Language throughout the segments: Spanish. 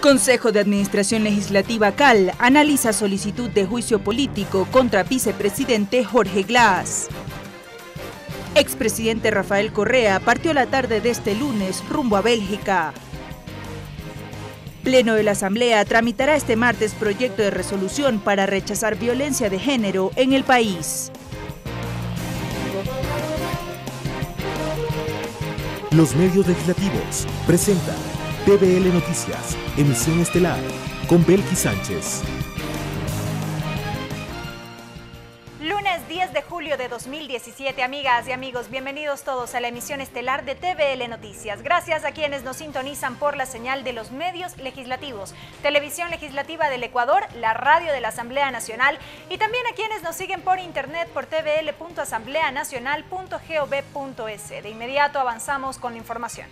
Consejo de Administración Legislativa CAL analiza solicitud de juicio político contra vicepresidente Jorge Glas. Expresidente Rafael Correa partió la tarde de este lunes rumbo a Bélgica. Pleno de la Asamblea tramitará este martes proyecto de resolución para rechazar violencia de género en el país. Los medios legislativos presentan TVL Noticias, Emisión Estelar, con Belky Sánchez. Lunes 10 de julio de 2017, amigas y amigos, bienvenidos todos a la emisión estelar de TVL Noticias. Gracias a quienes nos sintonizan por la señal de los medios legislativos, Televisión Legislativa del Ecuador, la radio de la Asamblea Nacional, y también a quienes nos siguen por internet por tvl.asambleanacional.gov.es. De inmediato avanzamos con la información.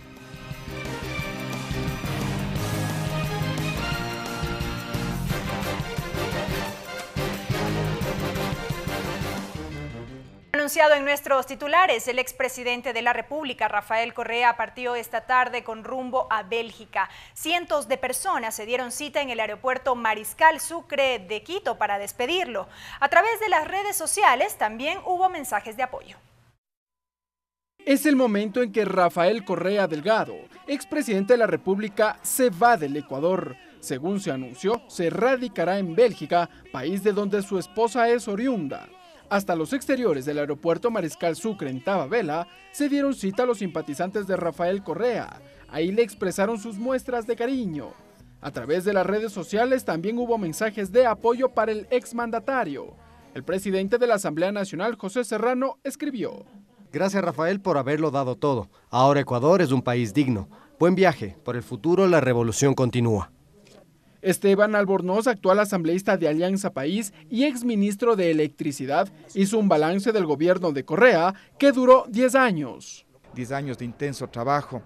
Anunciado en nuestros titulares, el expresidente de la República, Rafael Correa, partió esta tarde con rumbo a Bélgica. Cientos de personas se dieron cita en el aeropuerto Mariscal Sucre de Quito para despedirlo. A través de las redes sociales también hubo mensajes de apoyo. Es el momento en que Rafael Correa Delgado, expresidente de la República, se va del Ecuador. Según se anunció, se radicará en Bélgica, país de donde su esposa es oriunda. Hasta los exteriores del aeropuerto Mariscal Sucre en Tababela se dieron cita a los simpatizantes de Rafael Correa. Ahí le expresaron sus muestras de cariño. A través de las redes sociales también hubo mensajes de apoyo para el exmandatario. El presidente de la Asamblea Nacional, José Serrano, escribió: Gracias, Rafael, por haberlo dado todo. Ahora Ecuador es un país digno. Buen viaje. Por el futuro la revolución continúa. Esteban Albornoz, actual asambleísta de Alianza País y exministro de Electricidad, hizo un balance del gobierno de Correa que duró 10 años. 10 años de intenso trabajo,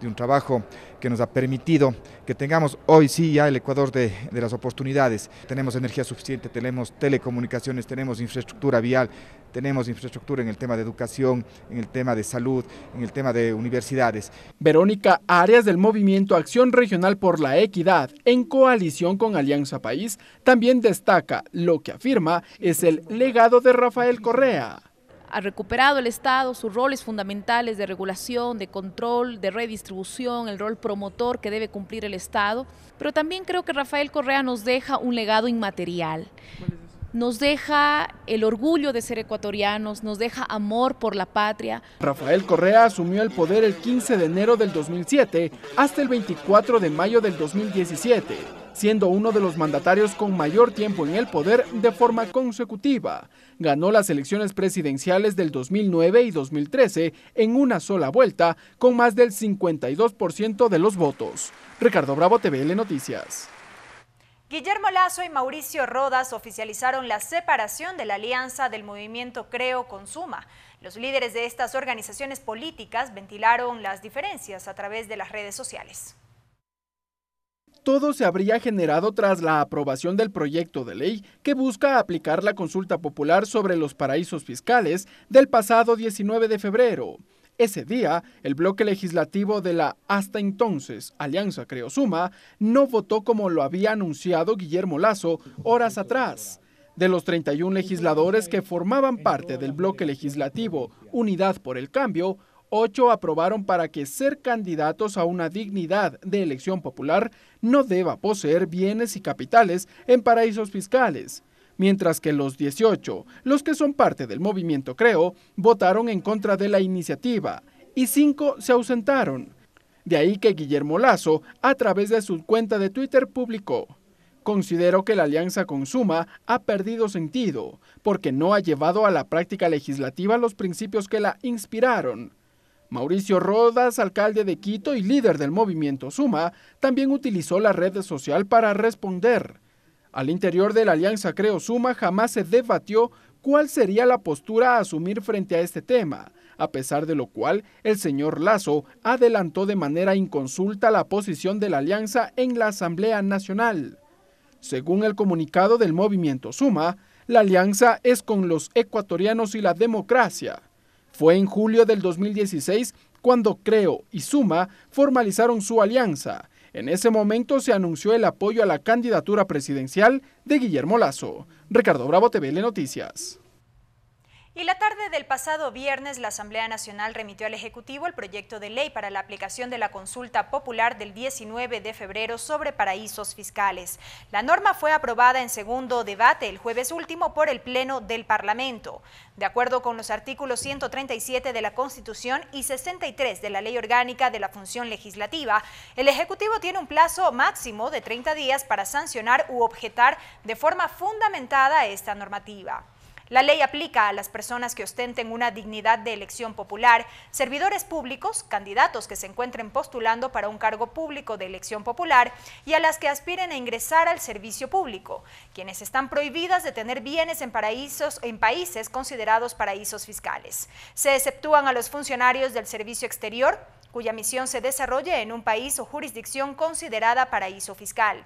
de un trabajo que nos ha permitido que tengamos hoy sí ya el Ecuador de las oportunidades. Tenemos energía suficiente, tenemos telecomunicaciones, tenemos infraestructura vial, tenemos infraestructura en el tema de educación, en el tema de salud, en el tema de universidades. Verónica Arias, del Movimiento Acción Regional por la Equidad, en coalición con Alianza País, también destaca lo que afirma es el legado de Rafael Correa. Ha recuperado el Estado sus roles fundamentales de regulación, de control, de redistribución, el rol promotor que debe cumplir el Estado, pero también creo que Rafael Correa nos deja un legado inmaterial. Nos deja el orgullo de ser ecuatorianos, nos deja amor por la patria. Rafael Correa asumió el poder el 15 de enero del 2007 hasta el 24 de mayo del 2017, siendo uno de los mandatarios con mayor tiempo en el poder de forma consecutiva. Ganó las elecciones presidenciales del 2009 y 2013 en una sola vuelta con más del 52% de los votos. Ricardo Bravo, TVL Noticias. Guillermo Lasso y Mauricio Rodas oficializaron la separación de la alianza del Movimiento Creo con Suma. Los líderes de estas organizaciones políticas ventilaron las diferencias a través de las redes sociales. Todo se habría generado tras la aprobación del proyecto de ley que busca aplicar la consulta popular sobre los paraísos fiscales del pasado 19 de febrero. Ese día, el bloque legislativo de la hasta entonces Alianza Creo Suma no votó como lo había anunciado Guillermo Lasso horas atrás. De los 31 legisladores que formaban parte del bloque legislativo Unidad por el Cambio, 8 aprobaron para que ser candidatos a una dignidad de elección popular no deba poseer bienes y capitales en paraísos fiscales. Mientras que los 18, los que son parte del Movimiento Creo, votaron en contra de la iniciativa y 5 se ausentaron. De ahí que Guillermo Lasso, a través de su cuenta de Twitter, publicó: Considero que la alianza con Suma ha perdido sentido, porque no ha llevado a la práctica legislativa los principios que la inspiraron. Mauricio Rodas, alcalde de Quito y líder del Movimiento Suma, también utilizó la red social para responder. Al interior de la alianza Creo Suma jamás se debatió cuál sería la postura a asumir frente a este tema, a pesar de lo cual el señor Lasso adelantó de manera inconsulta la posición de la alianza en la Asamblea Nacional. Según el comunicado del Movimiento Suma, la alianza es con los ecuatorianos y la democracia. Fue en julio del 2016 cuando Creo y Suma formalizaron su alianza, En ese momento se anunció el apoyo a la candidatura presidencial de Guillermo Lasso. Ricardo Bravo, TVL Noticias. Y la tarde del pasado viernes, la Asamblea Nacional remitió al Ejecutivo el proyecto de ley para la aplicación de la consulta popular del 19 de febrero sobre paraísos fiscales. La norma fue aprobada en segundo debate el jueves último por el Pleno del Parlamento. De acuerdo con los artículos 137 de la Constitución y 63 de la Ley Orgánica de la Función Legislativa, el Ejecutivo tiene un plazo máximo de 30 días para sancionar u objetar de forma fundamentada esta normativa. La ley aplica a las personas que ostenten una dignidad de elección popular, servidores públicos, candidatos que se encuentren postulando para un cargo público de elección popular y a las que aspiren a ingresar al servicio público, quienes están prohibidas de tener bienes en países considerados paraísos fiscales. Se exceptúan a los funcionarios del servicio exterior, cuya misión se desarrolle en un país o jurisdicción considerada paraíso fiscal,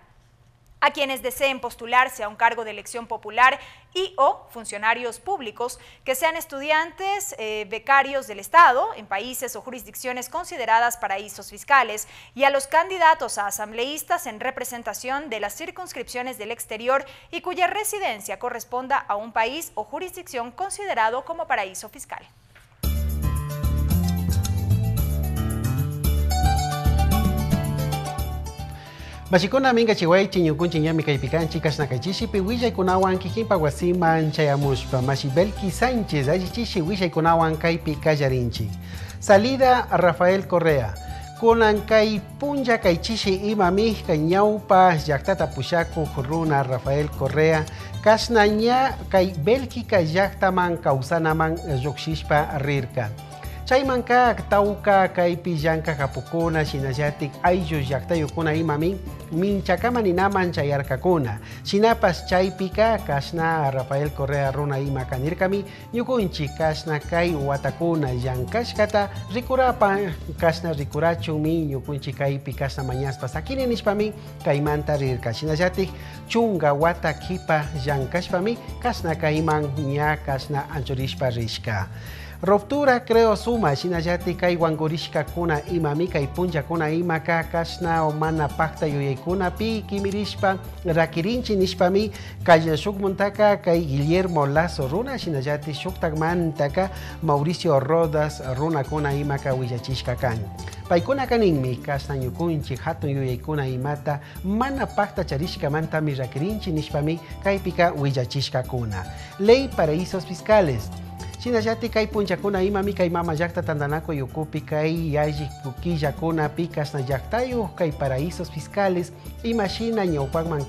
a quienes deseen postularse a un cargo de elección popular y o funcionarios públicos que sean estudiantes, becarios del Estado en países o jurisdicciones consideradas paraísos fiscales y a los candidatos a asambleístas en representación de las circunscripciones del exterior y cuya residencia corresponda a un país o jurisdicción considerado como paraíso fiscal. Machicona minga chihuay chiñucun chiñami caipican chicas nakachishi pihuilla y kunawan kijimpa guasiman chayamuspa machi Belky Sánchez ayichishi huilla y kunawan caipica yarinchi. Salida a Rafael Correa. Kunan kai punja kaichishi ima mihka ñaupa yaktata pushaku juruna Rafael Correa. Kasnaña kai Belky kayaktaman kausanaman yuxishpa rirka. Chaymanka tauka kaipi yanka japukuna shinallatik ayllu llaktayukuna imamin minchakama ninaman chayarkakuna shinapas chaypika kashna Rafael Correa runa ima kanirkami ñukunchik kashna kay watakuna llankashkata rikurapan kashna rikurachunmi ñukunchik kaypi kashna mañaspas sakini nishpami kaymanta rirka shinallatik chunga wata kipa llankashpami kashna kayman ña kashna anchurishpa rishka. Ruptura Creo Suma, shinallatik kay wangurishkakuna imami kay punllakuna imaka kashna mana pakta yuyaykunapi kimirishpa rakirinchi nishpami kay shukmuntaka kay Guillermo Lasso runa shinallatik shuktakmantaka Mauricio Rodas runakuna imaka willachishkakan. Paykuna kaninmi kashna ñukunchik hatun yuyaykuna imata mana pakta charishkamantami rakirinchi nishpami kaypika willachishkakuna. Ley paraísos fiscales. Shinallatik kay punchakuna imami kay mama llakta tandanako yukupi kay yalli kukillakuna pi kashna llaktayuj kay paraísos fiscales ima shina ñawpanman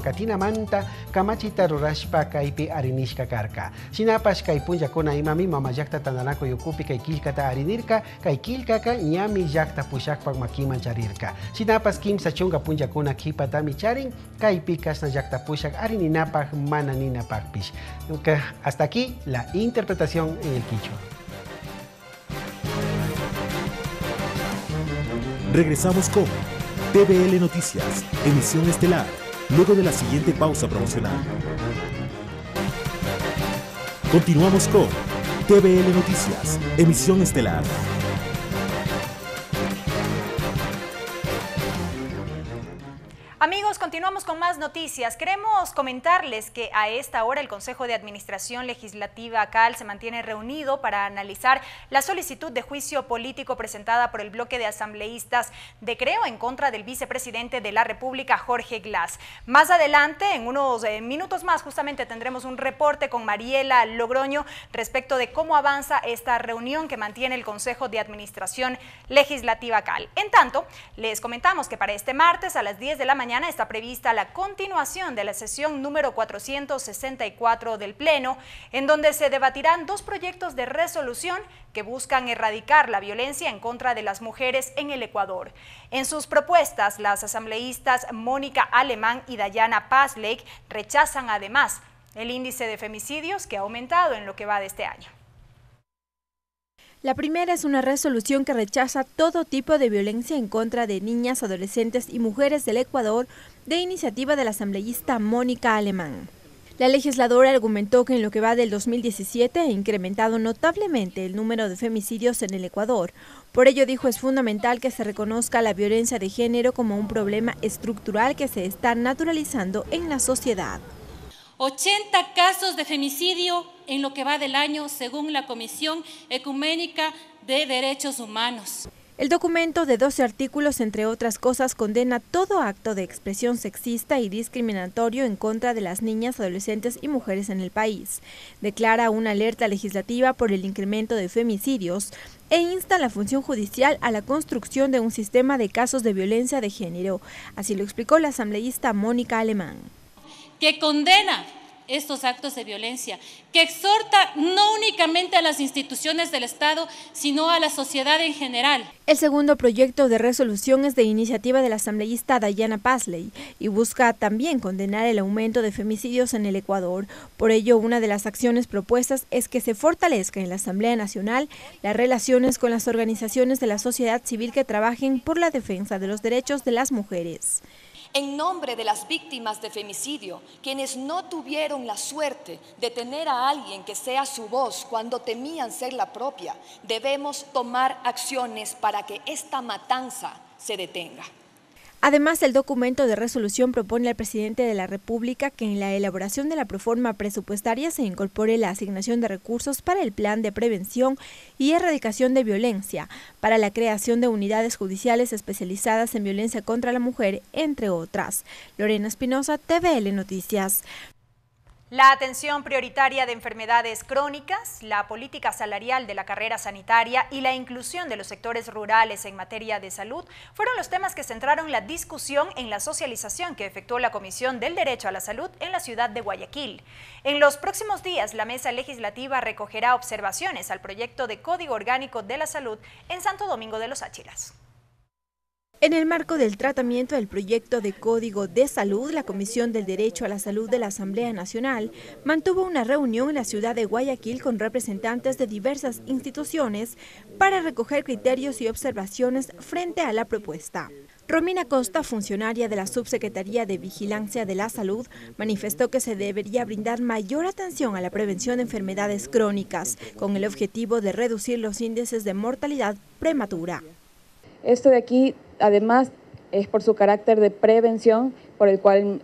katinamanta kamachita rurashpa kaypi arinishka karka. Shinapash kay punchakuna imami mama llakta tandanako yukupi kay killkata arinirka kay killkaka ñami llakta pushakpan makiman charirka. Shinapas kimsa chunga punchakuna kipatami charin kaypi kashna llakta pushak arininapaj mana ninapajpish. Hasta aquí la interpretación en el quichua. Regresamos con TVL Noticias, emisión estelar, luego de la siguiente pausa promocional. Continuamos con TVL Noticias, emisión estelar. Amigos, continuamos con más noticias. Queremos comentarles que a esta hora el Consejo de Administración Legislativa CAL se mantiene reunido para analizar la solicitud de juicio político presentada por el bloque de asambleístas de Creo en contra del vicepresidente de la República, Jorge Glas. Más adelante, en unos minutos más, justamente tendremos un reporte con Mariela Logroño respecto de cómo avanza esta reunión que mantiene el Consejo de Administración Legislativa CAL. En tanto, les comentamos que para este martes a las 10 de la mañana está prevista la continuación de la sesión número 464 del Pleno, en donde se debatirán dos proyectos de resolución que buscan erradicar la violencia en contra de las mujeres en el Ecuador. En sus propuestas, las asambleístas Mónica Alemán y Dayana Paslake rechazan además el índice de femicidios que ha aumentado en lo que va de este año. La primera es una resolución que rechaza todo tipo de violencia en contra de niñas, adolescentes y mujeres del Ecuador, de iniciativa de la asambleísta Mónica Alemán. La legisladora argumentó que en lo que va del 2017 ha incrementado notablemente el número de femicidios en el Ecuador. Por ello, dijo, es fundamental que se reconozca la violencia de género como un problema estructural que se está naturalizando en la sociedad. 80 casos de femicidio en lo que va del año, según la Comisión Ecuménica de Derechos Humanos. El documento de 12 artículos, entre otras cosas, condena todo acto de expresión sexista y discriminatorio en contra de las niñas, adolescentes y mujeres en el país. Declara una alerta legislativa por el incremento de femicidios e insta a la función judicial a la construcción de un sistema de casos de violencia de género. Así lo explicó la asambleísta Mónica Alemán. Que condena estos actos de violencia, que exhorta no únicamente a las instituciones del Estado, sino a la sociedad en general. El segundo proyecto de resolución es de iniciativa de la asambleísta Dayana Paslake y busca también condenar el aumento de femicidios en el Ecuador. Por ello, una de las acciones propuestas es que se fortalezca en la Asamblea Nacional las relaciones con las organizaciones de la sociedad civil que trabajen por la defensa de los derechos de las mujeres. En nombre de las víctimas de femicidio, quienes no tuvieron la suerte de tener a alguien que sea su voz cuando temían ser la propia, debemos tomar acciones para que esta matanza se detenga. Además, el documento de resolución propone al presidente de la República que en la elaboración de la proforma presupuestaria se incorpore la asignación de recursos para el plan de prevención y erradicación de violencia, para la creación de unidades judiciales especializadas en violencia contra la mujer, entre otras. Lorena Espinosa, TVL Noticias. La atención prioritaria de enfermedades crónicas, la política salarial de la carrera sanitaria y la inclusión de los sectores rurales en materia de salud fueron los temas que centraron la discusión en la socialización que efectuó la Comisión del Derecho a la Salud en la ciudad de Guayaquil. En los próximos días, la mesa legislativa recogerá observaciones al proyecto de Código Orgánico de la Salud en Santo Domingo de los Áchilas. En el marco del tratamiento del proyecto de Código de Salud, la Comisión del Derecho a la Salud de la Asamblea Nacional mantuvo una reunión en la ciudad de Guayaquil con representantes de diversas instituciones para recoger criterios y observaciones frente a la propuesta. Romina Costa, funcionaria de la Subsecretaría de Vigilancia de la Salud, manifestó que se debería brindar mayor atención a la prevención de enfermedades crónicas, con el objetivo de reducir los índices de mortalidad prematura. Esto de aquí, además, es por su carácter de prevención, por el cual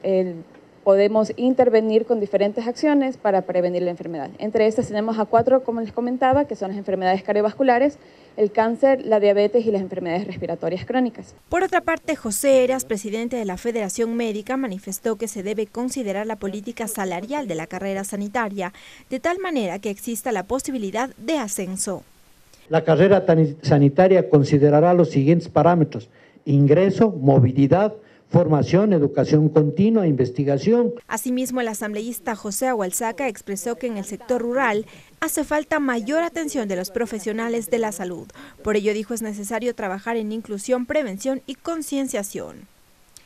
podemos intervenir con diferentes acciones para prevenir la enfermedad. Entre estas tenemos a 4, como les comentaba, que son las enfermedades cardiovasculares, el cáncer, la diabetes y las enfermedades respiratorias crónicas. Por otra parte, José Eras, presidente de la Federación Médica, manifestó que se debe considerar la política salarial de la carrera sanitaria, de tal manera que exista la posibilidad de ascenso. La carrera sanitaria considerará los siguientes parámetros: ingreso, movilidad, formación, educación continua, investigación. Asimismo, el asambleísta José Agualzaca expresó que en el sector rural hace falta mayor atención de los profesionales de la salud. Por ello, dijo, es necesario trabajar en inclusión, prevención y concienciación.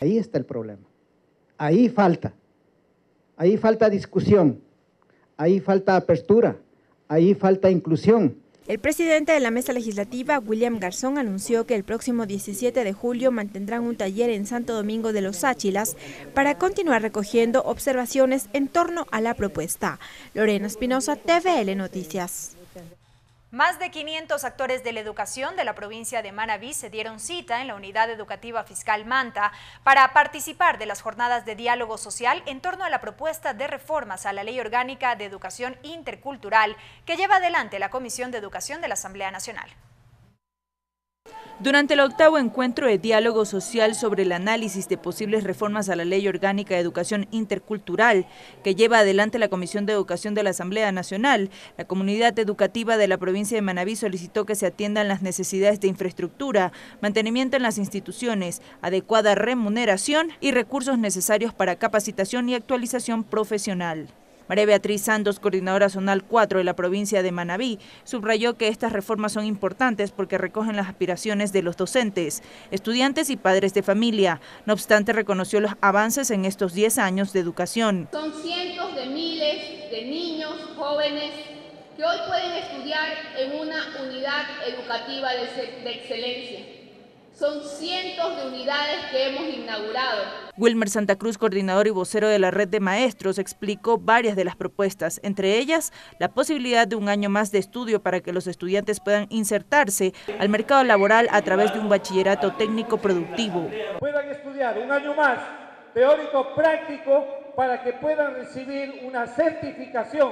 Ahí está el problema. Ahí falta discusión, ahí falta apertura, ahí falta inclusión. El presidente de la mesa legislativa, William Garzón, anunció que el próximo 17 de julio mantendrán un taller en Santo Domingo de los Áchilas para continuar recogiendo observaciones en torno a la propuesta. Lorena Espinosa, TVL Noticias. Más de 500 actores de la educación de la provincia de Manabí se dieron cita en la Unidad Educativa Fiscal Manta para participar de las jornadas de diálogo social en torno a la propuesta de reformas a la Ley Orgánica de Educación Intercultural que lleva adelante la Comisión de Educación de la Asamblea Nacional. Durante el 8º encuentro de diálogo social sobre el análisis de posibles reformas a la Ley Orgánica de Educación Intercultural que lleva adelante la Comisión de Educación de la Asamblea Nacional, la comunidad educativa de la provincia de Manabí solicitó que se atiendan las necesidades de infraestructura, mantenimiento en las instituciones, adecuada remuneración y recursos necesarios para capacitación y actualización profesional. María Beatriz Santos, coordinadora zonal 4 de la provincia de Manabí, subrayó que estas reformas son importantes porque recogen las aspiraciones de los docentes, estudiantes y padres de familia. No obstante, reconoció los avances en estos 10 años de educación. Son cientos de miles de niños, jóvenes, que hoy pueden estudiar en una unidad educativa de excelencia. Son cientos de unidades que hemos inaugurado. Wilmer Santa Cruz, coordinador y vocero de la Red de Maestros, explicó varias de las propuestas, entre ellas la posibilidad de un año más de estudio para que los estudiantes puedan insertarse al mercado laboral a través de un bachillerato técnico productivo. Puedan estudiar un año más teórico práctico para que puedan recibir una certificación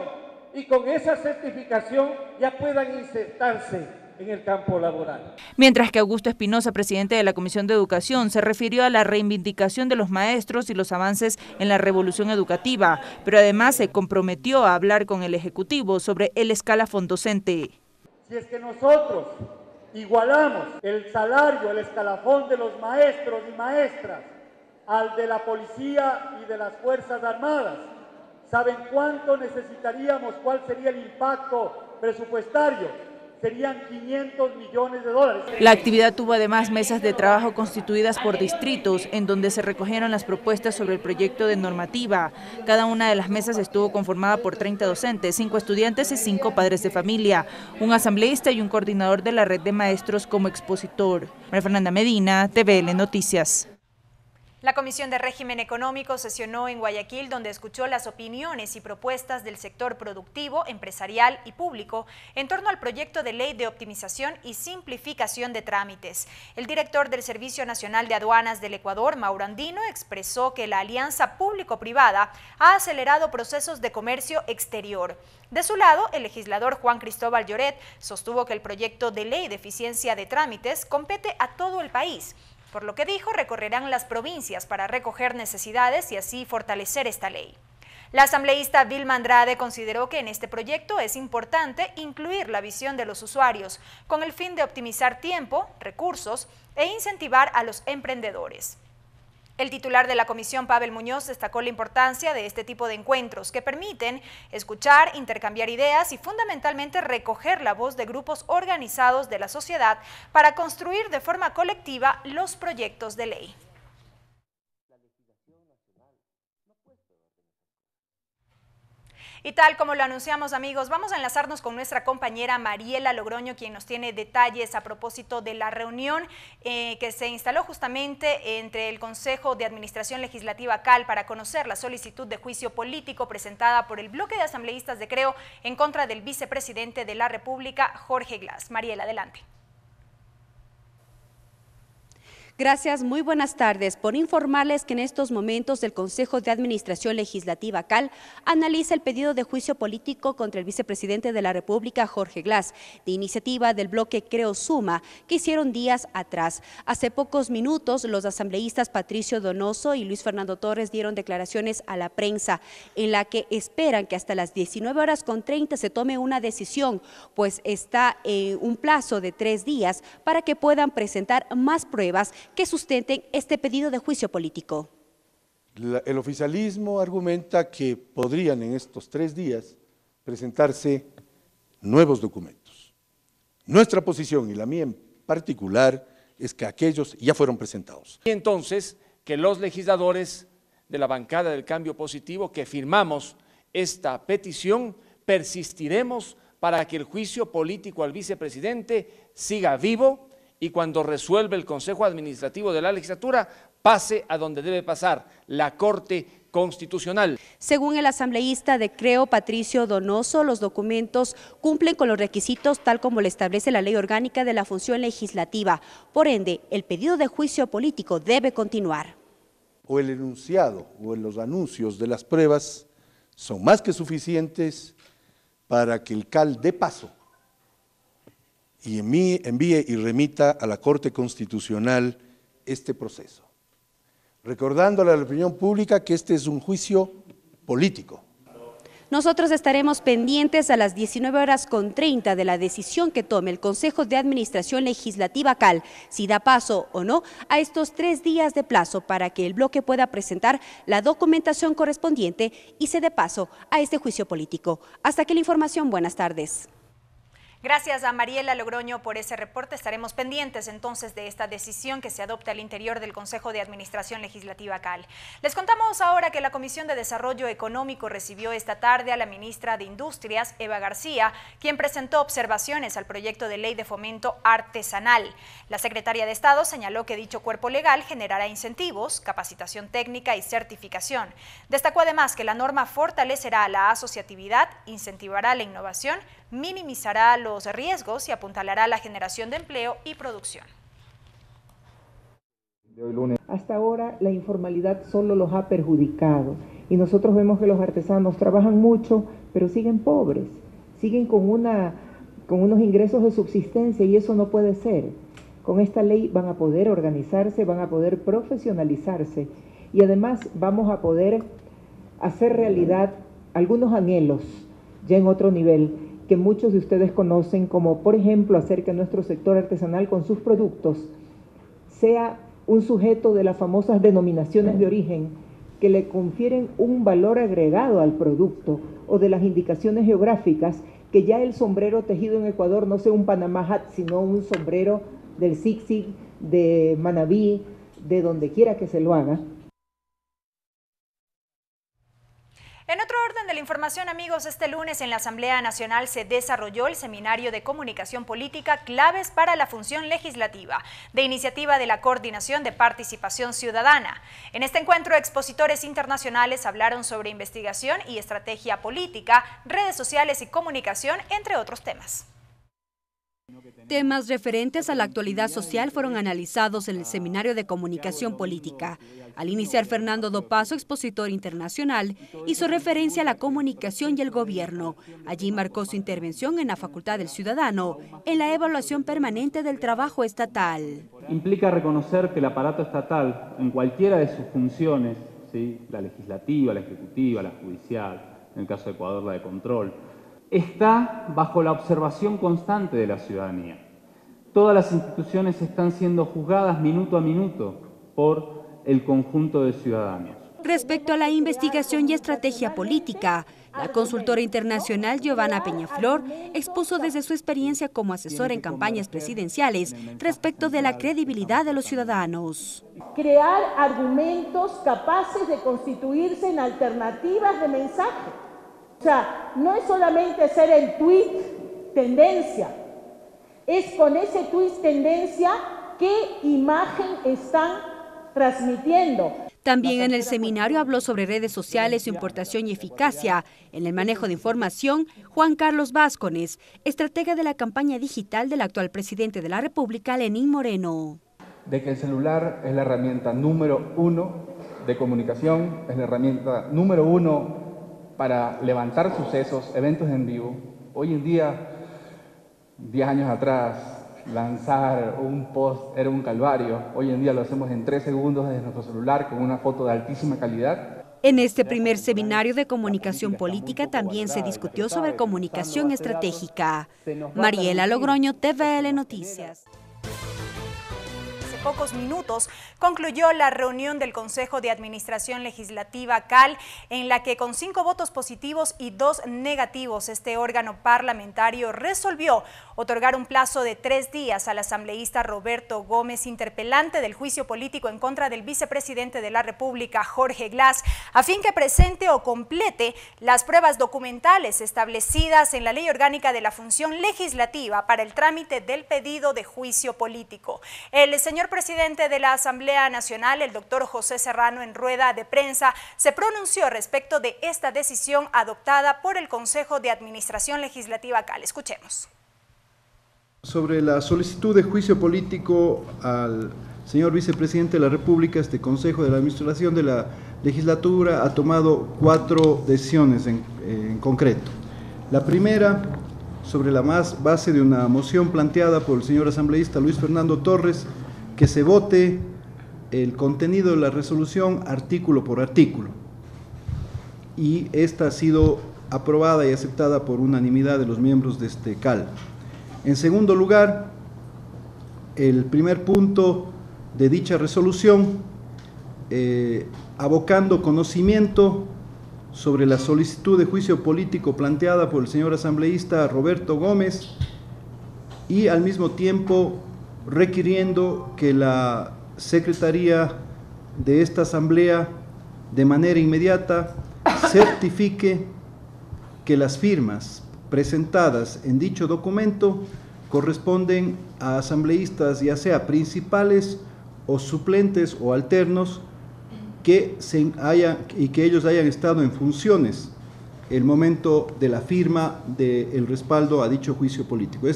y con esa certificación ya puedan insertarse en el campo laboral. Mientras que Augusto Espinosa, presidente de la Comisión de Educación, se refirió a la reivindicación de los maestros y los avances en la revolución educativa, pero además se comprometió a hablar con el Ejecutivo sobre el escalafón docente. Si es que nosotros igualamos el salario, el escalafón de los maestros y maestras al de la policía y de las Fuerzas Armadas, ¿saben cuánto necesitaríamos? ¿Cuál sería el impacto presupuestario? Serían 500 millones de dólares. La actividad tuvo además mesas de trabajo constituidas por distritos, en donde se recogieron las propuestas sobre el proyecto de normativa. Cada una de las mesas estuvo conformada por 30 docentes, 5 estudiantes y 5 padres de familia, un asambleísta y un coordinador de la Red de Maestros como expositor. María Fernanda Medina, TVL Noticias. La Comisión de Régimen Económico sesionó en Guayaquil, donde escuchó las opiniones y propuestas del sector productivo, empresarial y público en torno al proyecto de ley de optimización y simplificación de trámites. El director del Servicio Nacional de Aduanas del Ecuador, Mauro Andino, expresó que la alianza público-privada ha acelerado procesos de comercio exterior. De su lado, el legislador Juan Cristóbal Lloret sostuvo que el proyecto de ley de eficiencia de trámites compete a todo el país. Por lo que dijo, recorrerán las provincias para recoger necesidades y así fortalecer esta ley. La asambleísta Vilma Andrade consideró que en este proyecto es importante incluir la visión de los usuarios, con el fin de optimizar tiempo, recursos e incentivar a los emprendedores. El titular de la comisión, Pavel Muñoz, destacó la importancia de este tipo de encuentros que permiten escuchar, intercambiar ideas y fundamentalmente recoger la voz de grupos organizados de la sociedad para construir de forma colectiva los proyectos de ley. Y tal como lo anunciamos, amigos, vamos a enlazarnos con nuestra compañera Mariela Logroño, quien nos tiene detalles a propósito de la reunión que se instaló justamente entre el Consejo de Administración Legislativa CAL para conocer la solicitud de juicio político presentada por el bloque de asambleístas de Creo en contra del vicepresidente de la República, Jorge Glas. Mariela, adelante. Gracias, muy buenas tardes. Por informarles que en estos momentos el Consejo de Administración Legislativa CAL analiza el pedido de juicio político contra el vicepresidente de la República, Jorge Glas, de iniciativa del bloque Creo Suma, que hicieron días atrás. Hace pocos minutos los asambleístas Patricio Donoso y Luis Fernando Torres dieron declaraciones a la prensa en la que esperan que hasta las 19:30 se tome una decisión, pues está un plazo de 3 días para que puedan presentar más pruebas que sustenten este pedido de juicio político. El oficialismo argumenta que podrían en estos 3 días presentarse nuevos documentos. Nuestra posición y la mía en particular es que aquellos ya fueron presentados. Y entonces que los legisladores de la bancada del Cambio Positivo que firmamos esta petición persistiremos para que el juicio político al vicepresidente siga vivo y cuando resuelve el Consejo Administrativo de la Legislatura, pase a donde debe pasar, la Corte Constitucional. Según el asambleísta de Creo, Patricio Donoso, los documentos cumplen con los requisitos tal como lo establece la Ley Orgánica de la Función Legislativa. Por ende, el pedido de juicio político debe continuar. O el enunciado o los anuncios de las pruebas son más que suficientes para que el CAL dé paso y envíe y remita a la Corte Constitucional este proceso, recordándole a la opinión pública que este es un juicio político. Nosotros estaremos pendientes a las 19:30 de la decisión que tome el Consejo de Administración Legislativa CAL, si da paso o no a estos 3 días de plazo para que el bloque pueda presentar la documentación correspondiente y se dé paso a este juicio político. Hasta aquí la información, buenas tardes. Gracias a Mariela Logroño por ese reporte. Estaremos pendientes entonces de esta decisión que se adopta al interior del Consejo de Administración Legislativa CAL. Les contamos ahora que la Comisión de Desarrollo Económico recibió esta tarde a la ministra de Industrias, Eva García, quien presentó observaciones al proyecto de ley de fomento artesanal. La secretaria de Estado señaló que dicho cuerpo legal generará incentivos, capacitación técnica y certificación. Destacó además que la norma fortalecerá la asociatividad, incentivará la innovación, minimizará los riesgos y apuntalará la generación de empleo y producción. Hasta ahora la informalidad solo los ha perjudicado y nosotros vemos que los artesanos trabajan mucho, pero siguen pobres, siguen con unos ingresos de subsistencia y eso no puede ser. Con esta ley van a poder organizarse, van a poder profesionalizarse y además vamos a poder hacer realidad algunos anhelos ya en otro nivel que muchos de ustedes conocen, como por ejemplo hacer que nuestro sector artesanal con sus productos sea un sujeto de las famosas denominaciones de origen que le confieren un valor agregado al producto o de las indicaciones geográficas, que ya el sombrero tejido en Ecuador no sea un Panamá hat, sino un sombrero del Zig-Zig, de Manabí, de donde quiera que se lo haga. En otro orden de la información, amigos, este lunes en la Asamblea Nacional se desarrolló el Seminario de Comunicación Política Claves para la Función Legislativa, de iniciativa de la Coordinación de Participación Ciudadana. En este encuentro, expositores internacionales hablaron sobre investigación y estrategia política, redes sociales y comunicación, entre otros temas. Temas referentes a la actualidad social fueron analizados en el Seminario de Comunicación Política. Al iniciar, Fernando Dopazo, expositor internacional, hizo referencia a la comunicación y el gobierno. Allí marcó su intervención en la Facultad del Ciudadano, en la evaluación permanente del trabajo estatal. Implica reconocer que el aparato estatal, en cualquiera de sus funciones, ¿sí?, la legislativa, la ejecutiva, la judicial, en el caso de Ecuador la de control, está bajo la observación constante de la ciudadanía. Todas las instituciones están siendo juzgadas minuto a minuto por el conjunto de ciudadanos. Respecto a la investigación y estrategia política, la consultora internacional Giovanna Peñaflor expuso desde su experiencia como asesora en campañas presidenciales respecto de la credibilidad de los ciudadanos. Crear argumentos capaces de constituirse en alternativas de mensaje. O sea, no es solamente ser el tuit tendencia, es con ese tuit tendencia qué imagen están transmitiendo. También en el seminario habló sobre redes sociales, su importación y eficacia. En el manejo de información, Juan Carlos Vázquez, estratega de la campaña digital del actual presidente de la República, Lenín Moreno. De que el celular es la herramienta número uno de comunicación, es la herramienta número uno para levantar sucesos, eventos en vivo. Hoy en día, 10 años atrás, lanzar un post era un calvario. Hoy en día lo hacemos en 3 segundos desde nuestro celular con una foto de altísima calidad. En este primer seminario de comunicación política también se discutió sobre comunicación estratégica. Mariela Logroño, TVL Noticias. Pocos minutos concluyó la reunión del Consejo de Administración Legislativa CAL, en la que con 5 votos positivos y 2 negativos este órgano parlamentario resolvió otorgar un plazo de 3 días al asambleísta Roberto Gómez, interpelante del juicio político en contra del vicepresidente de la República, Jorge Glas, a fin que presente o complete las pruebas documentales establecidas en la Ley Orgánica de la Función Legislativa para el trámite del pedido de juicio político. El señor presidente de la Asamblea Nacional, el doctor José Serrano, en rueda de prensa se pronunció respecto de esta decisión adoptada por el Consejo de Administración Legislativa CAL. Escuchemos. Sobre la solicitud de juicio político al señor vicepresidente de la República, este Consejo de la Administración de la Legislatura ha tomado 4 decisiones en concreto. La primera, sobre la base de una moción planteada por el señor asambleísta Luis Fernando Torres, que se vote el contenido de la resolución artículo por artículo, y esta ha sido aprobada y aceptada por unanimidad de los miembros de este CAL. En segundo lugar, el primer punto de dicha resolución, abocando conocimiento sobre la solicitud de juicio político planteada por el señor asambleísta Roberto Gómez, y al mismo tiempo requiriendo que la Secretaría de esta Asamblea de manera inmediata certifique que las firmas presentadas en dicho documento corresponden a asambleístas, ya sea principales o suplentes o alternos, que ellos hayan estado en funciones el momento de la firma del respaldo a dicho juicio político.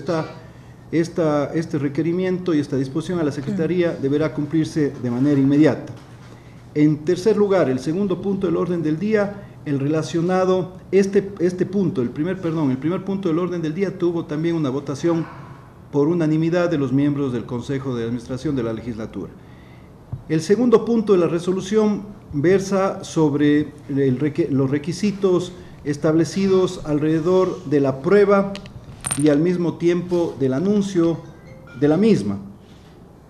Este requerimiento y esta disposición a la Secretaría deberá cumplirse de manera inmediata. En tercer lugar, el segundo punto del orden del día, el primer punto del orden del día tuvo también una votación por unanimidad de los miembros del Consejo de Administración de la Legislatura. El segundo punto de la resolución versa sobre los requisitos establecidos alrededor de la prueba y al mismo tiempo del anuncio de la misma,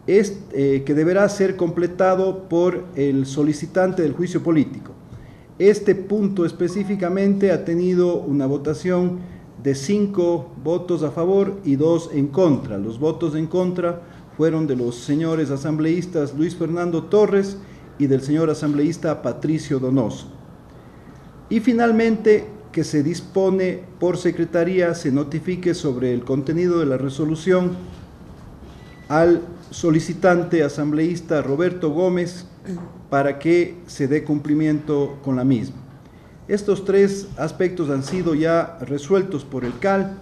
que deberá ser completado por el solicitante del juicio político. Este punto específicamente ha tenido una votación de 5 votos a favor y 2 en contra. Los votos en contra fueron de los señores asambleístas Luis Fernando Torres y del señor asambleísta Patricio Donoso. Y finalmente, que se dispone por secretaría se notifique sobre el contenido de la resolución al solicitante asambleísta Roberto Gómez para que se dé cumplimiento con la misma. Estos tres aspectos han sido ya resueltos por el CAL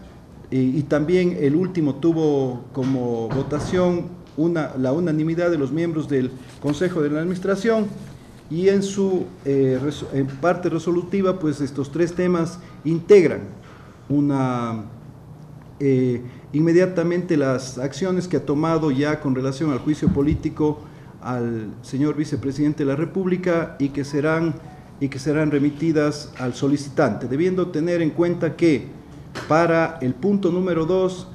y también el último tuvo como votación la unanimidad de los miembros del Consejo de la Administración. Y en su parte resolutiva, pues estos tres temas integran inmediatamente las acciones que ha tomado ya con relación al juicio político al señor vicepresidente de la República y que serán remitidas al solicitante, debiendo tener en cuenta que para el punto número 2,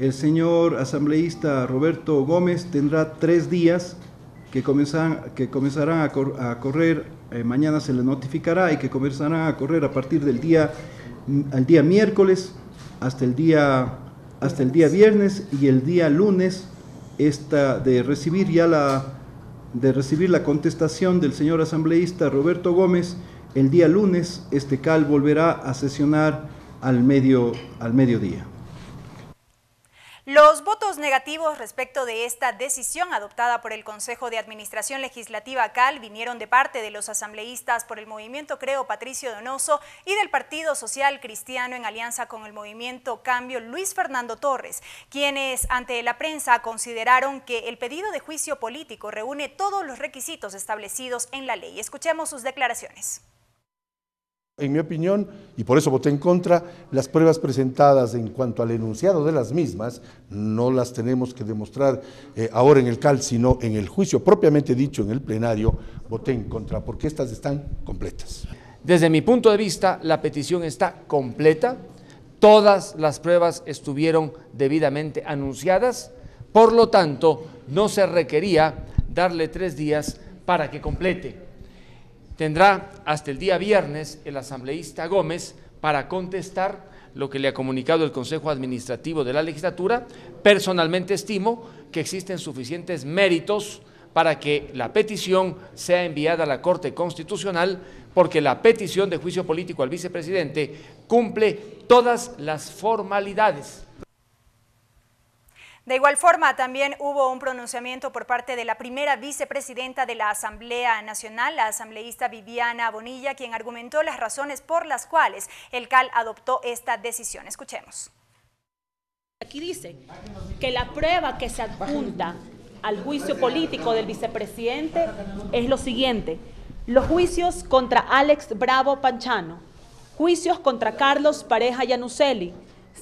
el señor asambleísta Roberto Gómez tendrá 3 días que comenzarán a correr, mañana se les notificará, y que comenzarán a correr a partir del día miércoles hasta el día viernes, y el día lunes de recibir la contestación del señor asambleísta Roberto Gómez. El día lunes este CAL volverá a sesionar al mediodía. Los votos negativos respecto de esta decisión adoptada por el Consejo de Administración Legislativa CAL vinieron de parte de los asambleístas por el Movimiento Creo Patricio Donoso y del Partido Social Cristiano en alianza con el Movimiento Cambio Luis Fernando Torres, quienes ante la prensa consideraron que el pedido de juicio político reúne todos los requisitos establecidos en la ley. Escuchemos sus declaraciones. En mi opinión, y por eso voté en contra, las pruebas presentadas en cuanto al enunciado de las mismas no las tenemos que demostrar ahora en el CAL, sino en el juicio propiamente dicho en el plenario. Voté en contra porque estas están completas. Desde mi punto de vista, la petición está completa. Todas las pruebas estuvieron debidamente anunciadas. Por lo tanto, no se requería darle 3 días para que complete. Tendrá hasta el día viernes el asambleísta Gómez para contestar lo que le ha comunicado el Consejo Administrativo de la Legislatura. Personalmente estimo que existen suficientes méritos para que la petición sea enviada a la Corte Constitucional, porque la petición de juicio político al vicepresidente cumple todas las formalidades. De igual forma, también hubo un pronunciamiento por parte de la primera vicepresidenta de la Asamblea Nacional, la asambleísta Viviana Bonilla, quien argumentó las razones por las cuales el CAL adoptó esta decisión. Escuchemos. Aquí dice que la prueba que se adjunta al juicio político del vicepresidente es lo siguiente: los juicios contra Alex Bravo Panchano, juicios contra Carlos Pareja Yanuceli,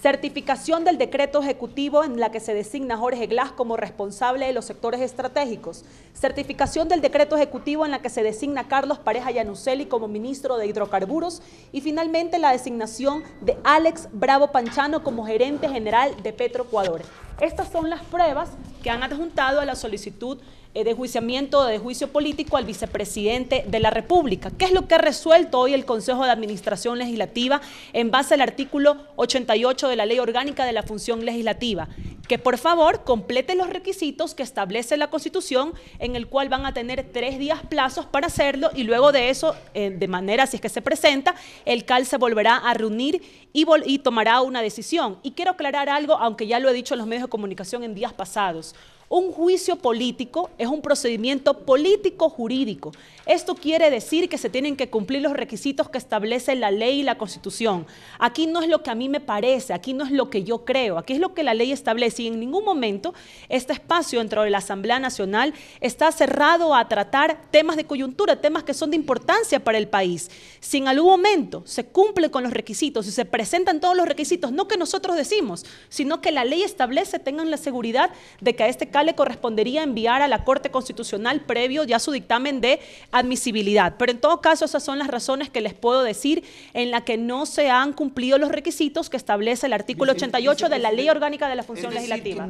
certificación del decreto ejecutivo en la que se designa Jorge Glas como responsable de los sectores estratégicos, certificación del decreto ejecutivo en la que se designa Carlos Pareja Yanuceli como ministro de hidrocarburos y finalmente la designación de Alex Bravo Panchano como gerente general de Petroecuador. Estas son las pruebas que han adjuntado a la solicitud de enjuiciamiento de juicio político al vicepresidente de la República. ¿Qué es lo que ha resuelto hoy el Consejo de Administración Legislativa en base al artículo 88 de la Ley Orgánica de la Función Legislativa? que por favor completen los requisitos que establece la Constitución, en el cual van a tener 3 días plazos para hacerlo, y luego de eso, de manera, si es que se presenta, el CAL se volverá a reunir y tomará una decisión. Y quiero aclarar algo, aunque ya lo he dicho en los medios de comunicación en días pasados. Un juicio político es un procedimiento político-jurídico. Esto quiere decir que se tienen que cumplir los requisitos que establece la ley y la Constitución. Aquí no es lo que a mí me parece, aquí no es lo que yo creo, aquí es lo que la ley establece, y en ningún momento este espacio dentro de la Asamblea Nacional está cerrado a tratar temas de coyuntura, temas que son de importancia para el país. Si en algún momento se cumple con los requisitos, si se presentan todos los requisitos, no que nosotros decimos, sino que la ley establece, tengan la seguridad de que a este le correspondería enviar a la Corte Constitucional previo ya su dictamen de admisibilidad. Pero en todo caso, esas son las razones que les puedo decir en la que no se han cumplido los requisitos que establece el artículo 88 de la Ley Orgánica de la Función Legislativa.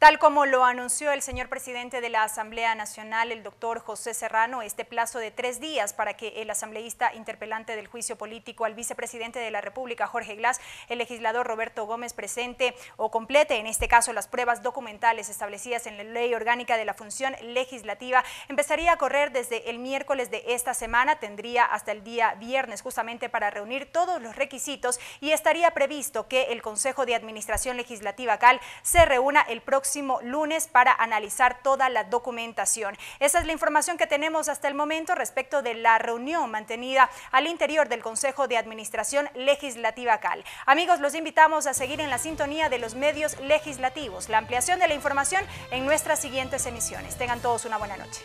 Tal como lo anunció el señor presidente de la Asamblea Nacional, el doctor José Serrano, este plazo de 3 días para que el asambleísta interpelante del juicio político al vicepresidente de la República, Jorge Glas, el legislador Roberto Gómez, presente o complete, en este caso, las pruebas documentales establecidas en la Ley Orgánica de la Función Legislativa, empezaría a correr desde el miércoles de esta semana, tendría hasta el día viernes justamente para reunir todos los requisitos, y estaría previsto que el Consejo de Administración Legislativa, CAL, se reúna el próximo lunes para analizar toda la documentación. Esa es la información que tenemos hasta el momento respecto de la reunión mantenida al interior del Consejo de Administración Legislativa CAL. Amigos, los invitamos a seguir en la sintonía de los medios legislativos. La ampliación de la información en nuestras siguientes emisiones. Tengan todos una buena noche.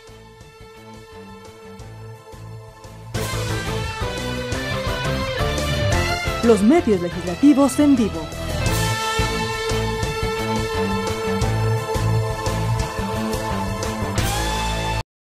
Los medios legislativos en vivo.